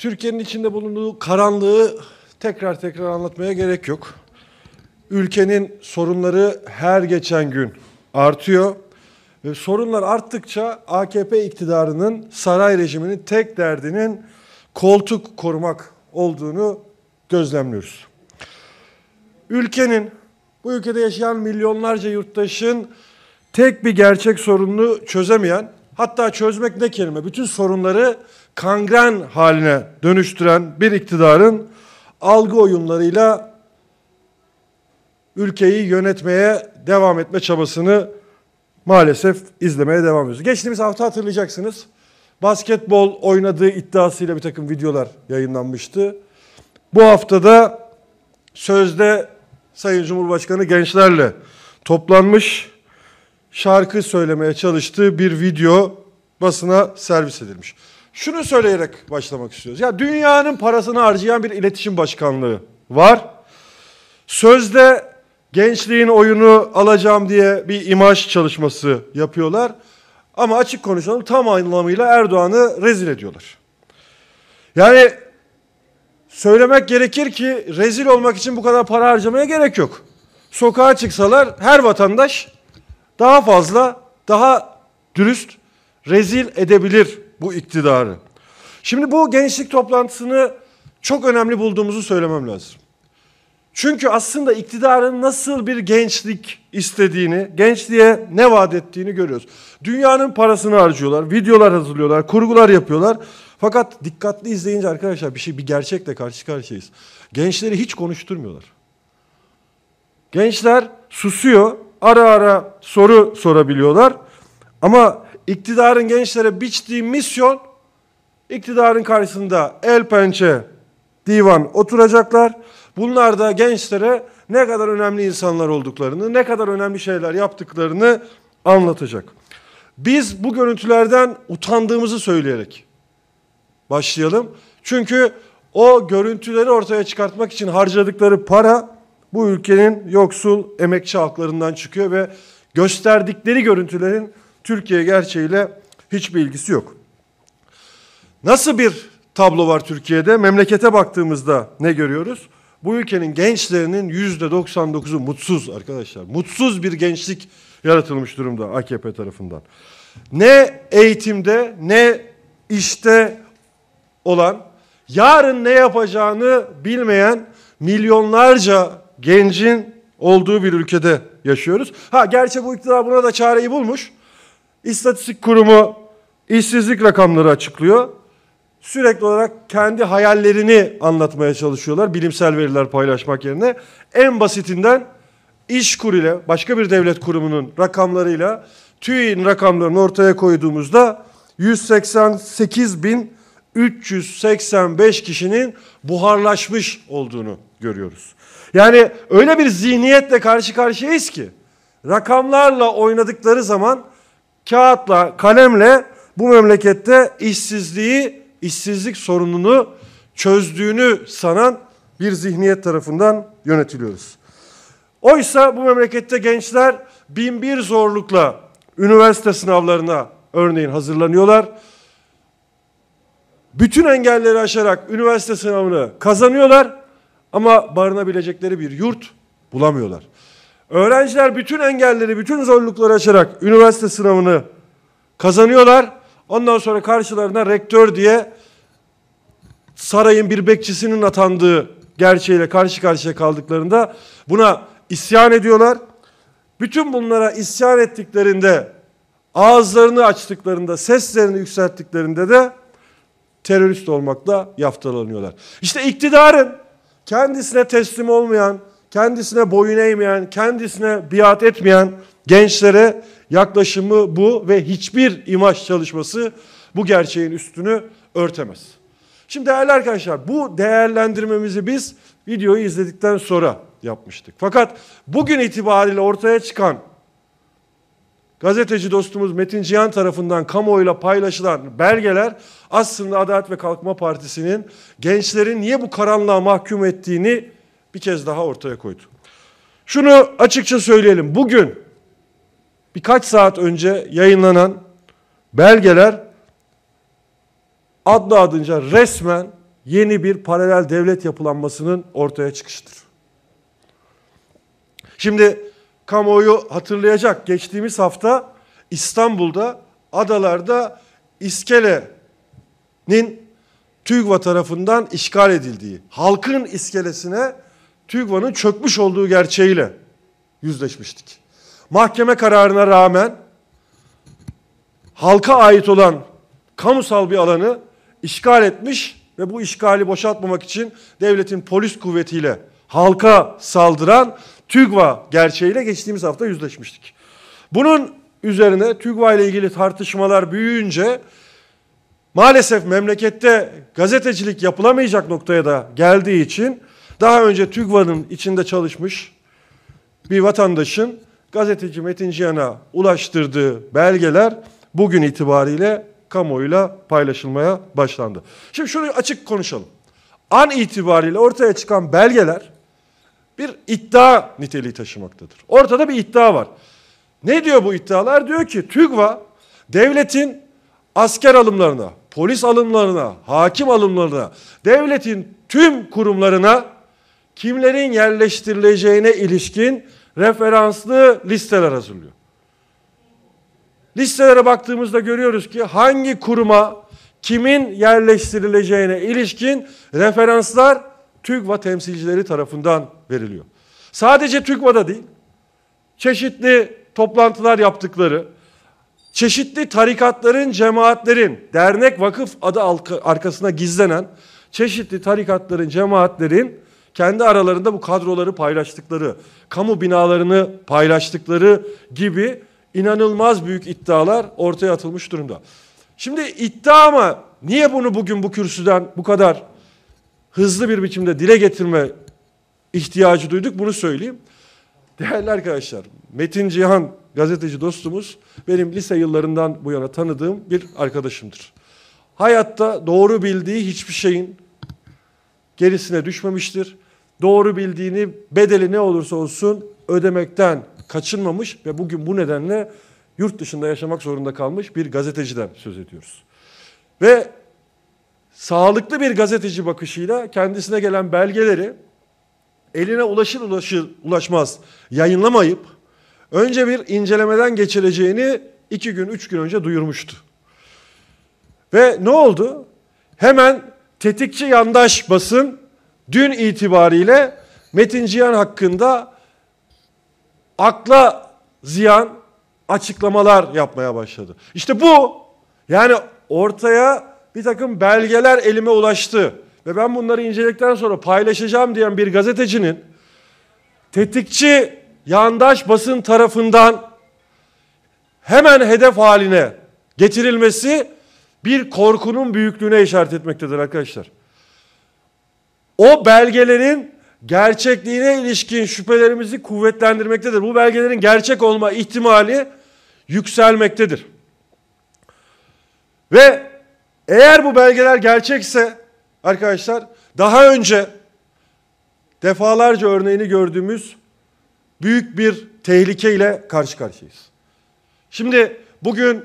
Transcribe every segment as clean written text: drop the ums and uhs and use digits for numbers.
Türkiye'nin içinde bulunduğu karanlığı tekrar tekrar anlatmaya gerek yok. Ülkenin sorunları her geçen gün artıyor. Ve sorunlar arttıkça AKP iktidarının, saray rejiminin tek derdinin koltuk korumak olduğunu gözlemliyoruz. Ülkenin, bu ülkede yaşayan milyonlarca yurttaşın tek bir gerçek sorununu çözemeyen, hatta çözmek ne kelime, bütün sorunları kangren haline dönüştüren bir iktidarın algı oyunlarıyla ülkeyi yönetmeye devam etme çabasını maalesef izlemeye devam ediyoruz. Geçtiğimiz hafta hatırlayacaksınız, basketbol oynadığı iddiasıyla bir takım videolar yayınlanmıştı. Bu haftada sözde Sayın Cumhurbaşkanı gençlerle toplanmış, şarkı söylemeye çalıştığı bir video basına servis edilmiş. Şunu söyleyerek başlamak istiyoruz. Ya dünyanın parasını harcayan bir iletişim başkanlığı var. Sözde gençliğin oyunu alacağım diye bir imaj çalışması yapıyorlar. Ama açık konuşalım, tam anlamıyla Erdoğan'ı rezil ediyorlar. Yani söylemek gerekir ki rezil olmak için bu kadar para harcamaya gerek yok. Sokağa çıksalar her vatandaş daha fazla, daha dürüst rezil edebilir bu iktidarı. Şimdi bu gençlik toplantısını çok önemli bulduğumuzu söylemem lazım. Çünkü aslında iktidarın nasıl bir gençlik istediğini, gençliğe ne vaat ettiğini görüyoruz. Dünyanın parasını harcıyorlar, videolar hazırlıyorlar, kurgular yapıyorlar. Fakat dikkatli izleyince arkadaşlar bir gerçekle karşı karşıyayız. Gençleri hiç konuşturmuyorlar. Gençler susuyor, ara ara soru sorabiliyorlar. Ama iktidarın gençlere biçtiği misyon, iktidarın karşısında el pençe divan oturacaklar. Bunlar da gençlere ne kadar önemli insanlar olduklarını, ne kadar önemli şeyler yaptıklarını anlatacak. Biz bu görüntülerden utandığımızı söyleyerek başlayalım. Çünkü o görüntüleri ortaya çıkartmak için harcadıkları para bu ülkenin yoksul emekçi halklarından çıkıyor ve gösterdikleri görüntülerin Türkiye gerçeğiyle hiçbir ilgisi yok. Nasıl bir tablo var Türkiye'de? Memlekete baktığımızda ne görüyoruz? Bu ülkenin gençlerinin %99'u mutsuz arkadaşlar. Mutsuz bir gençlik yaratılmış durumda AKP tarafından. Ne eğitimde ne işte olan, yarın ne yapacağını bilmeyen milyonlarca gencin olduğu bir ülkede yaşıyoruz. Ha, gerçi bu iktidar buna da çareyi bulmuş. İstatistik Kurumu işsizlik rakamları açıklıyor. Sürekli olarak kendi hayallerini anlatmaya çalışıyorlar, bilimsel veriler paylaşmak yerine. En basitinden İşkur ile başka bir devlet kurumunun rakamlarıyla TÜİK'in rakamlarını ortaya koyduğumuzda 188.385 kişinin buharlaşmış olduğunu görüyoruz. Yani öyle bir zihniyetle karşı karşıyayız ki rakamlarla oynadıkları zaman kağıtla, kalemle bu memlekette işsizlik sorununu çözdüğünü sanan bir zihniyet tarafından yönetiliyoruz. Oysa bu memlekette gençler bin bir zorlukla üniversite sınavlarına örneğin hazırlanıyorlar. Bütün engelleri aşarak üniversite sınavını kazanıyorlar ama barınabilecekleri bir yurt bulamıyorlar. Öğrenciler bütün engelleri, bütün zorlukları aşarak üniversite sınavını kazanıyorlar. Ondan sonra karşılarına rektör diye sarayın bir bekçisinin atandığı gerçeğiyle karşı karşıya kaldıklarında buna isyan ediyorlar. Bütün bunlara isyan ettiklerinde, ağızlarını açtıklarında, seslerini yükselttiklerinde de terörist olmakla yaftalanıyorlar. İşte iktidarın kendisine teslim olmayan, kendisine boyun eğmeyen, kendisine biat etmeyen gençlere yaklaşımı bu ve hiçbir imaj çalışması bu gerçeğin üstünü örtemez. Şimdi değerli arkadaşlar, bu değerlendirmemizi biz videoyu izledikten sonra yapmıştık. Fakat bugün itibariyle ortaya çıkan gazeteci dostumuz Metin Cihan tarafından kamuoyuyla paylaşılan belgeler aslında Adalet ve Kalkınma Partisi'nin gençlerin niye bu karanlığa mahkum ettiğini bir kez daha ortaya koydu. Şunu açıkça söyleyelim. Bugün birkaç saat önce yayınlanan belgeler adlı adınca resmen yeni bir paralel devlet yapılanmasının ortaya çıkışıdır. Şimdi kamuoyu hatırlayacak, geçtiğimiz hafta İstanbul'da, adalarda iskelenin TÜGVA tarafından işgal edildiği, halkın iskelesine TÜGVA'nın çökmüş olduğu gerçeğiyle yüzleşmiştik. Mahkeme kararına rağmen halka ait olan kamusal bir alanı işgal etmiş ve bu işgali boşaltmamak için devletin polis kuvvetiyle halka saldıran TÜGVA gerçeğiyle geçtiğimiz hafta yüzleşmiştik. Bunun üzerine TÜGVA ile ilgili tartışmalar büyüyünce maalesef memlekette gazetecilik yapılamayacak noktaya da geldiği için daha önce TÜGVA'nın içinde çalışmış bir vatandaşın gazeteci Metin Cihan'a ulaştırdığı belgeler bugün itibariyle kamuoyuyla paylaşılmaya başlandı. Şimdi şunu açık konuşalım. An itibariyle ortaya çıkan belgeler bir iddia niteliği taşımaktadır. Ortada bir iddia var. Ne diyor bu iddialar? Diyor ki TÜGVA devletin asker alımlarına, polis alımlarına, hakim alımlarına, devletin tüm kurumlarına kimlerin yerleştirileceğine ilişkin referanslı listeler hazırlıyor. Listelere baktığımızda görüyoruz ki hangi kuruma kimin yerleştirileceğine ilişkin referanslar TÜGVA temsilcileri tarafından veriliyor. Sadece TÜGVA'da değil, çeşitli toplantılar yaptıkları, çeşitli tarikatların, cemaatlerin, dernek vakıf adı arkasına gizlenen çeşitli tarikatların, cemaatlerin kendi aralarında bu kadroları paylaştıkları, kamu binalarını paylaştıkları gibi inanılmaz büyük iddialar ortaya atılmış durumda. Şimdi iddia ama niye bunu bugün bu kürsüden bu kadar hızlı bir biçimde dile getirme ihtiyacı duyduk, bunu söyleyeyim. Değerli arkadaşlar, Metin Cihan gazeteci dostumuz benim lise yıllarından bu yana tanıdığım bir arkadaşımdır. Hayatta doğru bildiği hiçbir şeyin gerisine düşmemiştir. Doğru bildiğini, bedeli ne olursa olsun ödemekten kaçınmamış ve bugün bu nedenle yurt dışında yaşamak zorunda kalmış bir gazeteciden söz ediyoruz. Ve sağlıklı bir gazeteci bakışıyla kendisine gelen belgeleri eline ulaşmaz yayınlamayıp önce bir incelemeden geçileceğini 2 gün 3 gün önce duyurmuştu. Ve ne oldu? Hemen tetikçi yandaş basın dün itibariyle Metin Cihan hakkında akla ziyan açıklamalar yapmaya başladı. İşte bu, yani ortaya bir takım belgeler elime ulaştı ve ben bunları inceledikten sonra paylaşacağım diyen bir gazetecinin tetikçi yandaş basın tarafından hemen hedef haline getirilmesi bir korkunun büyüklüğüne işaret etmektedir arkadaşlar. O belgelerin gerçekliğine ilişkin şüphelerimizi kuvvetlendirmektedir. Bu belgelerin gerçek olma ihtimali yükselmektedir. Ve eğer bu belgeler gerçekse arkadaşlar, daha önce defalarca örneğini gördüğümüz büyük bir tehlikeyle karşı karşıyayız. Şimdi bugün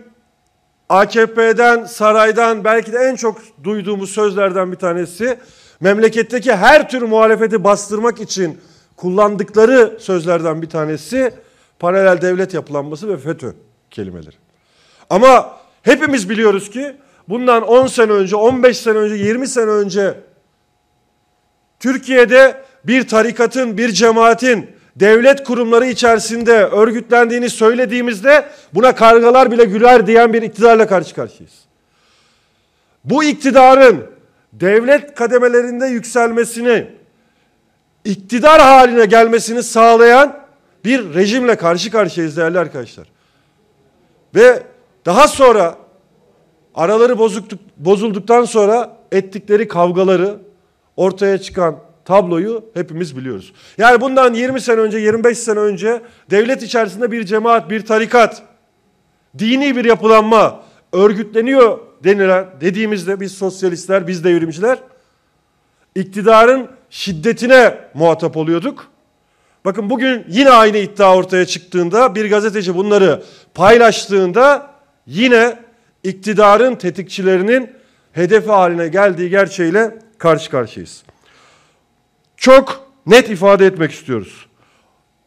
AKP'den, saraydan belki de en çok duyduğumuz sözlerden bir tanesi, memleketteki her tür muhalefeti bastırmak için kullandıkları sözlerden bir tanesi paralel devlet yapılanması ve FETÖ kelimeleri. Ama hepimiz biliyoruz ki bundan 10 sene önce, 15 sene önce, 20 sene önce Türkiye'de bir tarikatın, bir cemaatin devlet kurumları içerisinde örgütlendiğini söylediğimizde buna kargalar bile güler diyen bir iktidarla karşı karşıyayız. Bu iktidarın devlet kademelerinde yükselmesini, iktidar haline gelmesini sağlayan bir rejimle karşı karşıyayız değerli arkadaşlar. Ve daha sonra araları bozulduktan sonra ettikleri kavgaları, ortaya çıkan tabloyu hepimiz biliyoruz. Yani bundan 20 sene önce, 25 sene önce devlet içerisinde bir cemaat, bir tarikat, dini bir yapılanma örgütleniyor dediğimizde biz sosyalistler, biz devrimciler iktidarın şiddetine muhatap oluyorduk. Bakın bugün yine aynı iddia ortaya çıktığında, bir gazeteci bunları paylaştığında yine iktidarın tetikçilerinin hedefi haline geldiği gerçeğiyle karşı karşıyayız. Çok net ifade etmek istiyoruz.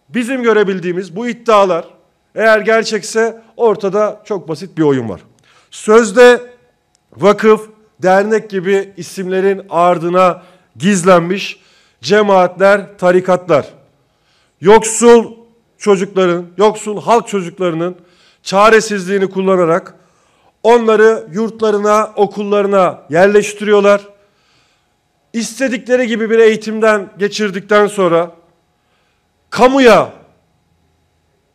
Bizim görebildiğimiz bu iddialar eğer gerçekse ortada çok basit bir oyun var. Sözde vakıf, dernek gibi isimlerin ardına gizlenmiş cemaatler, tarikatlar, yoksul çocukların, yoksul halk çocuklarının çaresizliğini kullanarak onları yurtlarına, okullarına yerleştiriyorlar. İstedikleri gibi bir eğitimden geçirdikten sonra kamuya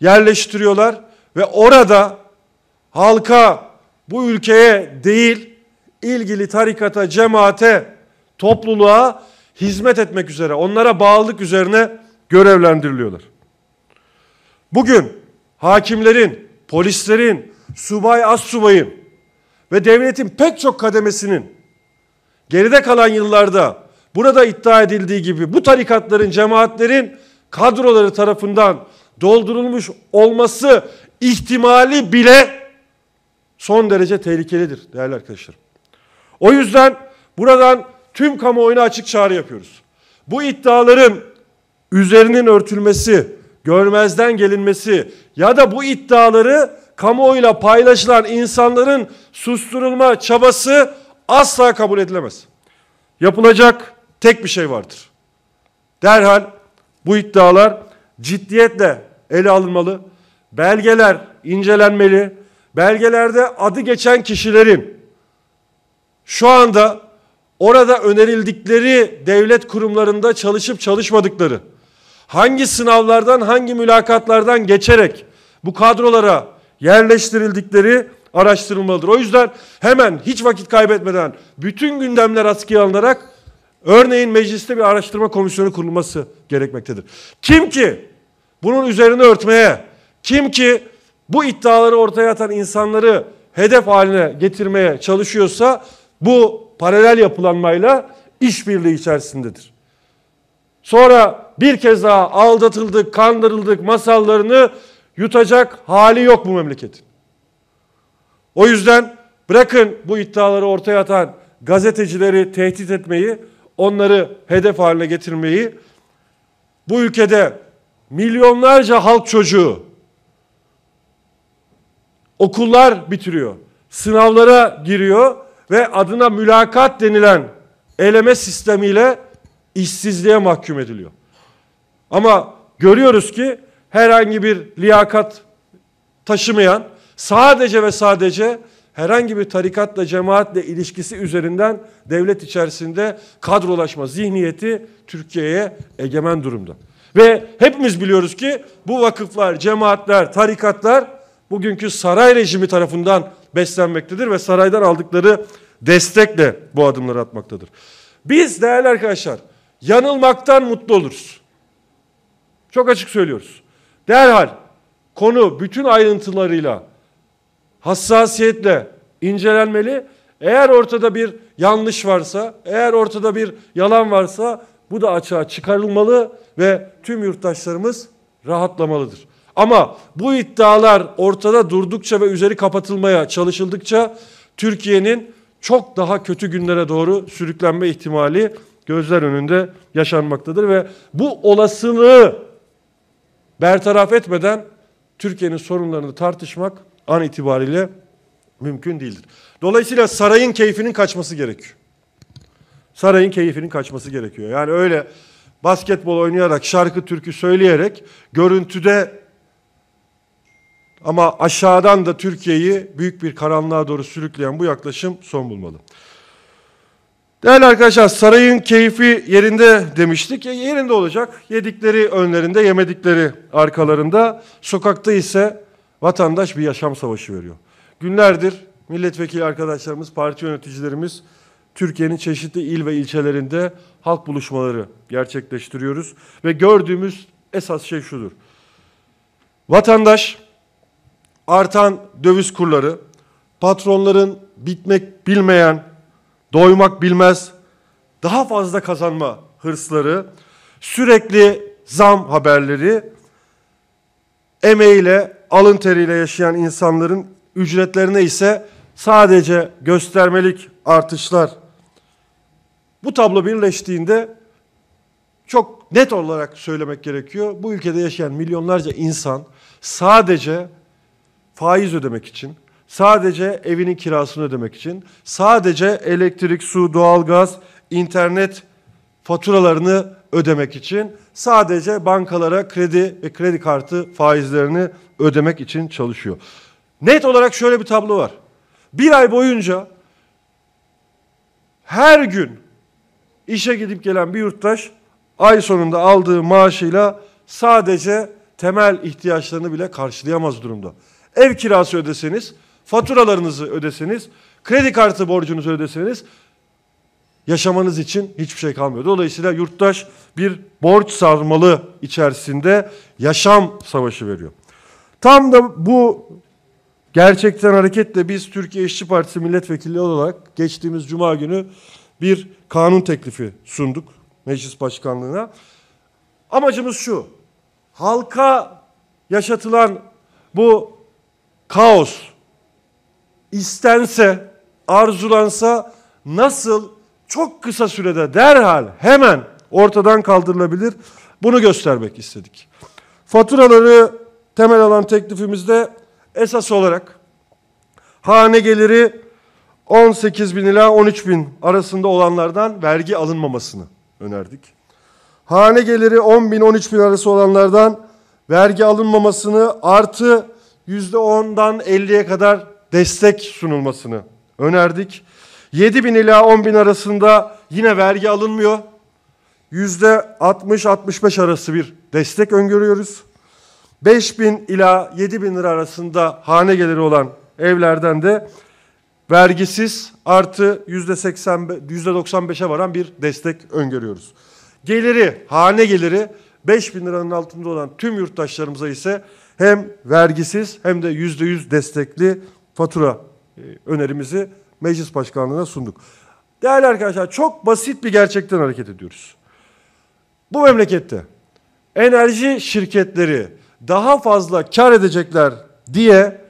yerleştiriyorlar ve orada halka, bu ülkeye değil, ilgili tarikata, cemaate, topluluğa hizmet etmek üzere, onlara bağlılık üzerine görevlendiriliyorlar. Bugün hakimlerin, polislerin, subay, astsubayın ve devletin pek çok kademesinin geride kalan yıllarda burada iddia edildiği gibi bu tarikatların, cemaatlerin kadroları tarafından doldurulmuş olması ihtimali bile son derece tehlikelidir değerli arkadaşlarım. O yüzden buradan tüm kamuoyuna açık çağrı yapıyoruz. Bu iddiaların üzerinin örtülmesi, görmezden gelinmesi ya da bu iddiaları kamuoyuyla paylaşılan insanların susturulma çabası asla kabul edilemez. Yapılacak tek bir şey vardır. Derhal bu iddialar ciddiyetle ele alınmalı, belgeler incelenmeli, belgelerde adı geçen kişilerin şu anda orada önerildikleri devlet kurumlarında çalışıp çalışmadıkları, hangi sınavlardan, hangi mülakatlardan geçerek bu kadrolara yerleştirildikleri araştırılmalıdır. O yüzden hemen hiç vakit kaybetmeden bütün gündemler askıya alınarak örneğin mecliste bir araştırma komisyonu kurulması gerekmektedir. Kim ki bunun üzerine örtmeye, kim ki bu iddiaları ortaya atan insanları hedef haline getirmeye çalışıyorsa bu paralel yapılanmayla işbirliği içerisindedir. Sonra bir kez daha aldatıldık, kandırıldık masallarını yutacak hali yok bu memleketin. O yüzden bırakın bu iddiaları ortaya atan gazetecileri tehdit etmeyi, onları hedef haline getirmeyi, bu ülkede milyonlarca halk çocuğu okullar bitiriyor, sınavlara giriyor ve adına mülakat denilen eleme sistemiyle işsizliğe mahkum ediliyor. Ama görüyoruz ki herhangi bir liyakat taşımayan, sadece ve sadece herhangi bir tarikatla, cemaatle ilişkisi üzerinden devlet içerisinde kadrolaşma zihniyeti Türkiye'ye egemen durumda. Ve hepimiz biliyoruz ki bu vakıflar, cemaatler, tarikatlar bugünkü saray rejimi tarafından beslenmektedir ve saraydan aldıkları destekle bu adımları atmaktadır. Biz değerli arkadaşlar yanılmaktan mutlu oluruz. Çok açık söylüyoruz. Derhal konu bütün ayrıntılarıyla, hassasiyetle incelenmeli. Eğer ortada bir yanlış varsa, eğer ortada bir yalan varsa bu da açığa çıkarılmalı ve tüm yurttaşlarımız rahatlamalıdır. Ama bu iddialar ortada durdukça ve üzeri kapatılmaya çalışıldıkça Türkiye'nin çok daha kötü günlere doğru sürüklenme ihtimali gözler önünde yaşanmaktadır ve bu olasılığı bertaraf etmeden Türkiye'nin sorunlarını tartışmak an itibariyle mümkün değildir. Dolayısıyla sarayın keyfinin kaçması gerekiyor. Sarayın keyfinin kaçması gerekiyor. Yani öyle basketbol oynayarak, şarkı türkü söyleyerek görüntüde ama aşağıdan da Türkiye'yi büyük bir karanlığa doğru sürükleyen bu yaklaşım son bulmalı. Değerli arkadaşlar, sarayın keyfi yerinde demiştik. Yerinde olacak. Yedikleri önlerinde, yemedikleri arkalarında. Sokakta ise vatandaş bir yaşam savaşı veriyor. Günlerdir milletvekili arkadaşlarımız, parti yöneticilerimiz Türkiye'nin çeşitli il ve ilçelerinde halk buluşmaları gerçekleştiriyoruz. Ve gördüğümüz esas şey şudur. Vatandaş artan döviz kurları, patronların bitmek bilmeyen, doymak bilmez, daha fazla kazanma hırsları, sürekli zam haberleri, emeğiyle, alın teriyle yaşayan insanların ücretlerine ise sadece göstermelik artışlar Bu tablo birleştiğinde çok net olarak söylemek gerekiyor. Bu ülkede yaşayan milyonlarca insan sadece faiz ödemek için, sadece evinin kirasını ödemek için, sadece elektrik, su, doğalgaz, internet faturalarını ödemek için, sadece bankalara kredi ve kredi kartı faizlerini ödemek için çalışıyor. Net olarak şöyle bir tablo var. Bir ay boyunca her gün işe gidip gelen bir yurttaş ay sonunda aldığı maaşıyla sadece temel ihtiyaçlarını bile karşılayamaz durumda. Ev kirası ödeseniz, faturalarınızı ödeseniz, kredi kartı borcunuzu ödeseniz yaşamanız için hiçbir şey kalmıyor. Dolayısıyla yurttaş bir borç sarmalı içerisinde yaşam savaşı veriyor. Tam da bu gerçekten hareketle biz Türkiye İşçi Partisi milletvekili olarak geçtiğimiz cuma günü bir kanun teklifi sunduk meclis başkanlığına. Amacımız şu: halka yaşatılan bu kaos istense, arzulansa nasıl çok kısa sürede derhal hemen ortadan kaldırılabilir, bunu göstermek istedik. Faturaları temel alan teklifimizde esas olarak hane geliri 18 bin ila 13 bin arasında olanlardan vergi alınmamasını önerdik. Hane geliri 10 bin 13 bin arası olanlardan vergi alınmamasını, artı %10'dan 50'ye kadar destek sunulmasını önerdik. 7 bin ila 10 bin arasında yine vergi alınmıyor. %60-65 arası bir destek öngörüyoruz. 5 bin ila 7 bin lira arasında hane geliri olan evlerden de vergisiz, artı %95'e varan bir destek öngörüyoruz. Geliri, hane geliri 5 bin liranın altında olan tüm yurttaşlarımıza ise hem vergisiz hem de %100 destekli fatura önerimizi meclis başkanlığına sunduk. Değerli arkadaşlar, çok basit bir gerçekten hareket ediyoruz. Bu memlekette enerji şirketleri daha fazla kar edecekler diye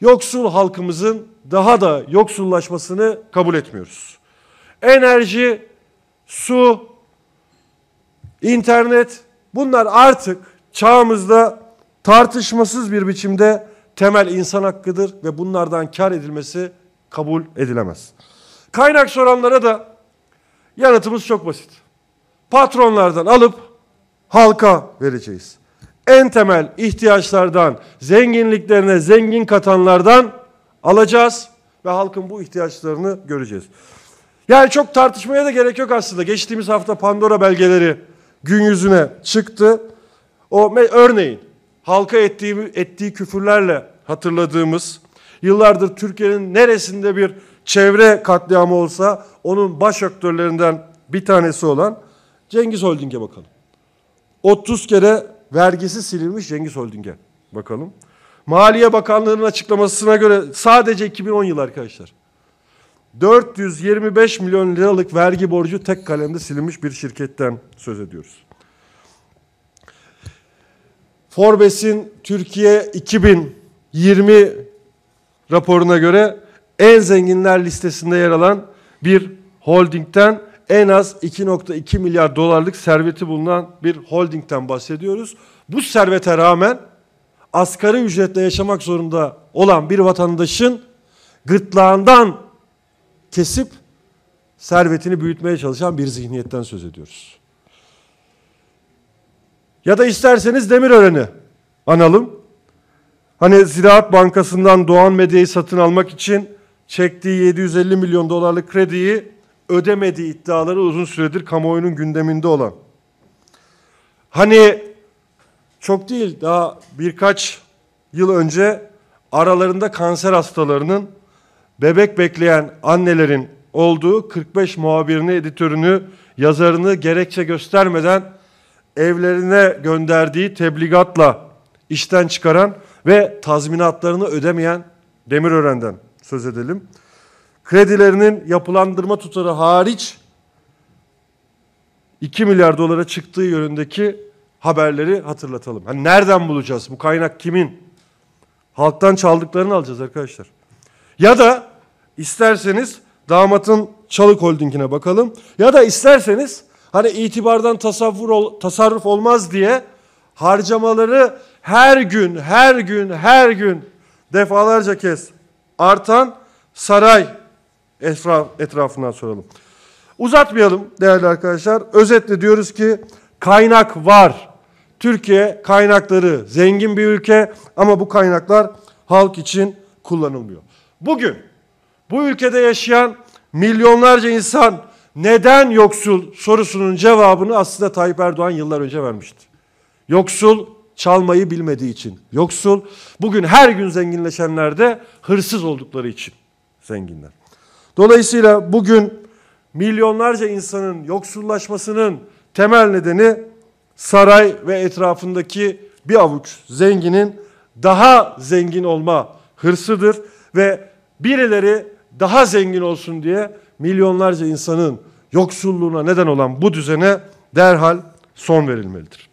yoksul halkımızın daha da yoksullaşmasını kabul etmiyoruz. Enerji, su, internet, bunlar artık çağımızda tartışmasız bir biçimde temel insan hakkıdır ve bunlardan kar edilmesi kabul edilemez. Kaynak soranlara da yanıtımız çok basit. Patronlardan alıp halka vereceğiz. En temel ihtiyaçlardan, zenginliklerine zengin katanlardan alacağız ve halkın bu ihtiyaçlarını göreceğiz. Yani çok tartışmaya da gerek yok aslında. Geçtiğimiz hafta Pandora belgeleri gün yüzüne çıktı. O örneğin halka ettiği küfürlerle hatırladığımız, yıllardır Türkiye'nin neresinde bir çevre katliamı olsa onun baş aktörlerinden bir tanesi olan Cengiz Holding'e bakalım. 30 kere vergisi silinmiş Cengiz Holding'e bakalım. Maliye Bakanlığı'nın açıklamasına göre sadece 2010 yılı arkadaşlar, 425 milyon liralık vergi borcu tek kalemde silinmiş bir şirketten söz ediyoruz. Forbes'in Türkiye 2020 raporuna göre en zenginler listesinde yer alan bir holdingden, en az 2,2 milyar dolarlık serveti bulunan bir holdingden bahsediyoruz. Bu servete rağmen asgari ücretle yaşamak zorunda olan bir vatandaşın gırtlağından kesip servetini büyütmeye çalışan bir zihniyetten söz ediyoruz. Ya da isterseniz Demirören'i analım. Hani Ziraat Bankası'ndan Doğan Medya'yı satın almak için çektiği 750 milyon dolarlık krediyi ödemediği iddiaları uzun süredir kamuoyunun gündeminde olan. Hani çok değil, daha birkaç yıl önce aralarında kanser hastalarının, bebek bekleyen annelerin olduğu 45 muhabirini, editörünü, yazarını gerekçe göstermeden evlerine gönderdiği tebligatla işten çıkaran ve tazminatlarını ödemeyen Demirören'den söz edelim. Kredilerinin yapılandırma tutarı hariç 2 milyar dolara çıktığı yönündeki haberleri hatırlatalım. Hani nereden bulacağız? Bu kaynak kimin? Halktan çaldıklarını alacağız arkadaşlar. Ya da isterseniz damatın Çalık Holding'ine bakalım. Ya da isterseniz hani itibardan tasarruf olmaz diye harcamaları her gün defalarca kez artan saray etrafından soralım. Uzatmayalım değerli arkadaşlar. Özetle diyoruz ki kaynak var. Türkiye kaynakları zengin bir ülke ama bu kaynaklar halk için kullanılmıyor. Bugün bu ülkede yaşayan milyonlarca insan neden yoksul sorusunun cevabını aslında Tayyip Erdoğan yıllar önce vermişti. Yoksul çalmayı bilmediği için. Yoksul bugün her gün zenginleşenler de hırsız oldukları için zenginler. Dolayısıyla bugün milyonlarca insanın yoksullaşmasının temel nedeni saray ve etrafındaki bir avuç zenginin daha zengin olma hırsıdır ve birileri daha zengin olsun diye milyonlarca insanın yoksulluğuna neden olan bu düzene derhal son verilmelidir.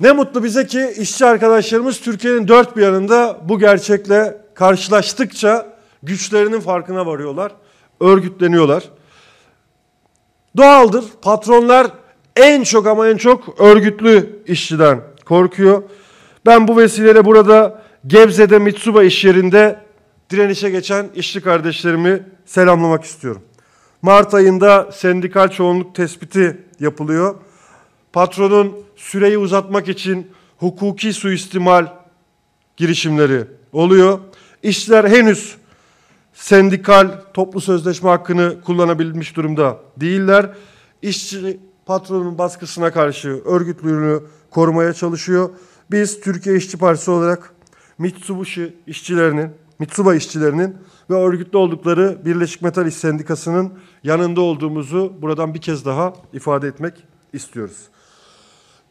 Ne mutlu bize ki işçi arkadaşlarımız Türkiye'nin dört bir yanında bu gerçekle karşılaştıkça güçlerinin farkına varıyorlar, örgütleniyorlar. Doğaldır, patronlar en çok örgütlü işçiden korkuyor. Ben bu vesileyle burada Gebze'de Mitsuba iş yerinde direnişe geçen işçi kardeşlerimi selamlamak istiyorum. Mart ayında sendikal çoğunluk tespiti yapılıyor. Patronun süreyi uzatmak için hukuki suistimal girişimleri oluyor. İşçiler henüz sendikal toplu sözleşme hakkını kullanabilmiş durumda değiller. İşçi patronun baskısına karşı örgütlülüğünü korumaya çalışıyor. Biz Türkiye İşçi Partisi olarak Mitsuba işçilerinin ve örgütlü oldukları Birleşik Metal İş Sendikası'nın yanında olduğumuzu buradan bir kez daha ifade etmek istiyoruz.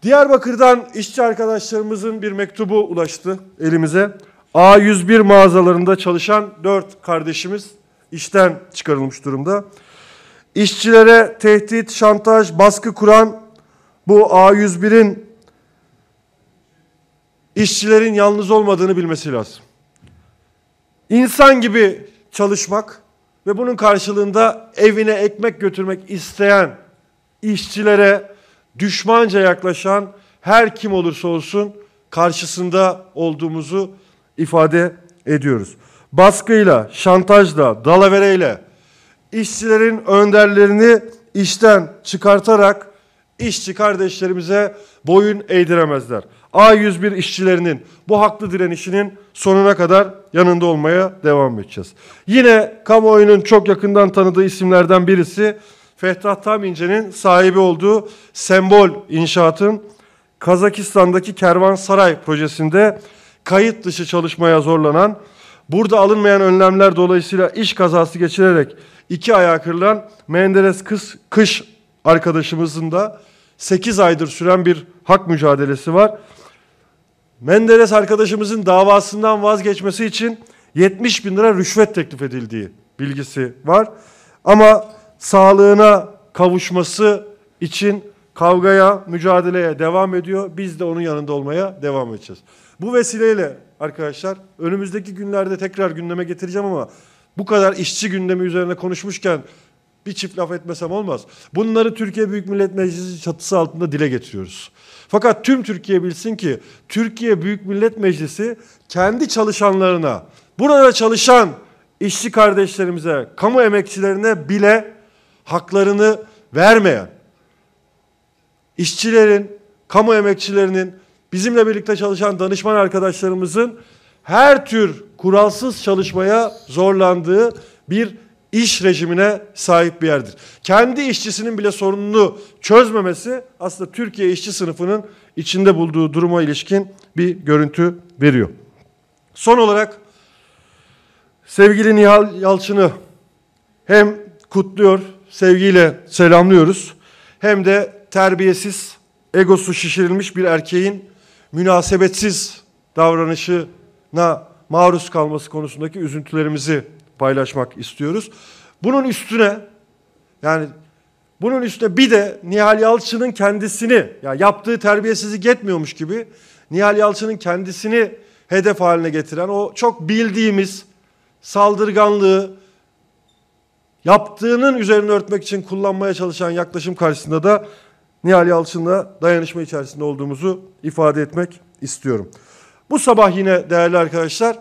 Diyarbakır'dan işçi arkadaşlarımızın bir mektubu ulaştı elimize. A101 mağazalarında çalışan 4 kardeşimiz işten çıkarılmış durumda. İşçilere tehdit, şantaj, baskı kuran bu A101'in işçilerin yalnız olmadığını bilmesi lazım. İnsan gibi çalışmak ve bunun karşılığında evine ekmek götürmek isteyen işçilere düşmanca yaklaşan her kim olursa olsun karşısında olduğumuzu ifade ediyoruz. Baskıyla, şantajla, dalavereyle işçilerin önderlerini işten çıkartarak işçi kardeşlerimize boyun eğdiremezler. A101 işçilerinin bu haklı direnişinin sonuna kadar yanında olmaya devam edeceğiz. Yine kamuoyunun çok yakından tanıdığı isimlerden birisi Fettah Tam İnce'nin sahibi olduğu Sembol İnşaat'ın Kazakistan'daki Kervansaray projesinde kayıt dışı çalışmaya zorlanan, burada alınmayan önlemler dolayısıyla iş kazası geçirerek 2 ayağı kırılan Menderes Kız arkadaşımızın da 8 aydır süren bir hak mücadelesi var. Menderes arkadaşımızın davasından vazgeçmesi için 70 bin lira rüşvet teklif edildiği bilgisi var. Ama sağlığına kavuşması için kavgaya, mücadeleye devam ediyor. Biz de onun yanında olmaya devam edeceğiz. Bu vesileyle arkadaşlar önümüzdeki günlerde tekrar gündeme getireceğim ama bu kadar işçi gündemi üzerine konuşmuşken bir çift laf etmesem olmaz. Bunları Türkiye Büyük Millet Meclisi çatısı altında dile getiriyoruz. Fakat tüm Türkiye bilsin ki Türkiye Büyük Millet Meclisi kendi çalışanlarına, burada çalışan işçi kardeşlerimize, kamu emekçilerine bile haklarını vermeyen, işçilerin, kamu emekçilerinin, bizimle birlikte çalışan danışman arkadaşlarımızın her tür kuralsız çalışmaya zorlandığı bir iş rejimine sahip bir yerdir. Kendi işçisinin bile sorununu çözmemesi aslında Türkiye işçi sınıfının içinde bulduğu duruma ilişkin bir görüntü veriyor. Son olarak sevgili Nihal Yalçın'ı hem kutluyor, sevgiyle selamlıyoruz, hem de terbiyesiz, egosu şişirilmiş bir erkeğin münasebetsiz davranışına maruz kalması konusundaki üzüntülerimizi paylaşmak istiyoruz. Bunun üstüne bir de Nihal Yalçın'ın kendisini, ya yaptığı terbiyesizlik yetmiyormuş gibi Nihal Yalçın'ın kendisini hedef haline getiren o çok bildiğimiz saldırganlığı, yaptığının üzerine örtmek için kullanmaya çalışan yaklaşım karşısında da Nihal Yalçın'la dayanışma içerisinde olduğumuzu ifade etmek istiyorum. Bu sabah yine değerli arkadaşlar,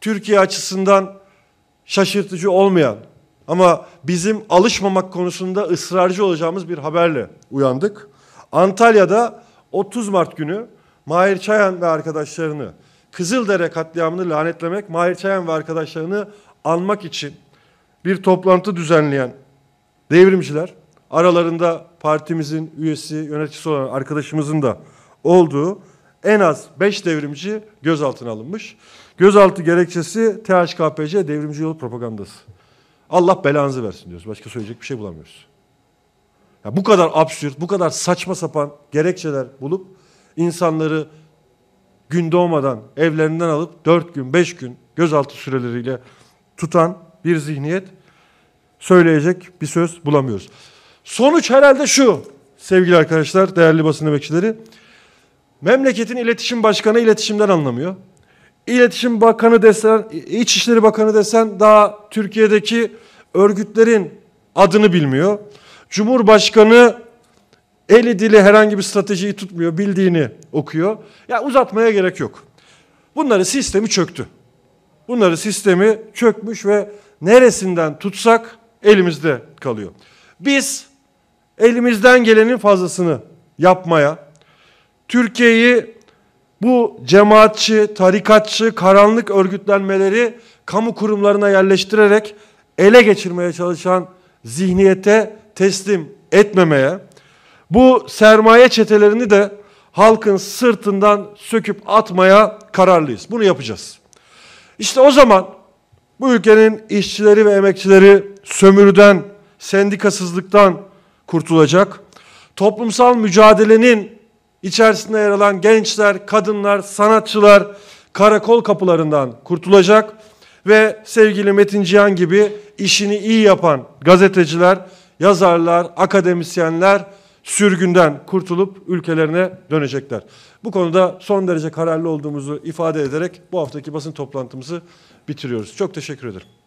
Türkiye açısından şaşırtıcı olmayan ama bizim alışmamak konusunda ısrarcı olacağımız bir haberle uyandık. Antalya'da 30 Mart günü Mahir Çayan ve arkadaşlarını, Kızıldere katliamını lanetlemek, Mahir Çayan ve arkadaşlarını anmak için bir toplantı düzenleyen devrimciler, aralarında partimizin üyesi, yöneticisi olan arkadaşımızın da olduğu en az 5 devrimci gözaltına alınmış. Gözaltı gerekçesi THKPC devrimci yol propagandası. Allah belanızı versin diyoruz. Başka söyleyecek bir şey bulamıyoruz. Ya bu kadar absürt, bu kadar saçma sapan gerekçeler bulup insanları gün doğmadan evlerinden alıp 4 gün, 5 gün gözaltı süreleriyle tutan bir zihniyet, söyleyecek bir söz bulamıyoruz. Sonuç herhalde şu sevgili arkadaşlar, değerli basın emekçileri. Memleketin iletişim başkanı iletişimden anlamıyor. İletişim Bakanı desen, İçişleri Bakanı desen daha Türkiye'deki örgütlerin adını bilmiyor. Cumhurbaşkanı eli dili herhangi bir stratejiyi tutmuyor, bildiğini okuyor. Ya uzatmaya gerek yok. Bunların sistemi çöktü. Bunların sistemi çökmüş ve neresinden tutsak elimizde kalıyor. Biz elimizden gelenin fazlasını yapmaya, Türkiye'yi bu cemaatçi, tarikatçı, karanlık örgütlenmeleri kamu kurumlarına yerleştirerek ele geçirmeye çalışan zihniyete teslim etmemeye, bu sermaye çetelerini de halkın sırtından söküp atmaya kararlıyız. Bunu yapacağız. İşte o zaman bu ülkenin işçileri ve emekçileri sömürüden, sendikasızlıktan kurtulacak. Toplumsal mücadelenin içerisinde yer alan gençler, kadınlar, sanatçılar karakol kapılarından kurtulacak ve sevgili Metin Cihan gibi işini iyi yapan gazeteciler, yazarlar, akademisyenler sürgünden kurtulup ülkelerine dönecekler. Bu konuda son derece kararlı olduğumuzu ifade ederek bu haftaki basın toplantımızı bitiriyoruz. Çok teşekkür ederim.